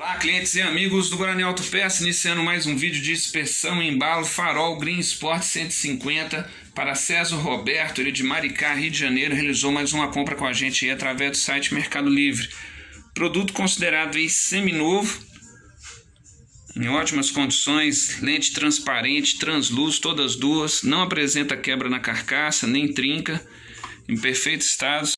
Olá, clientes e amigos do Guarani Auto Peças, iniciando mais um vídeo de inspeção e embalo Farol Green Sport 150 para César Roberto, ele de Maricá, Rio de Janeiro, realizou mais uma compra com a gente aí através do site Mercado Livre. Produto considerado aí seminovo, em ótimas condições, lente transparente, transluz, todas duas, não apresenta quebra na carcaça, nem trinca, em perfeito estado.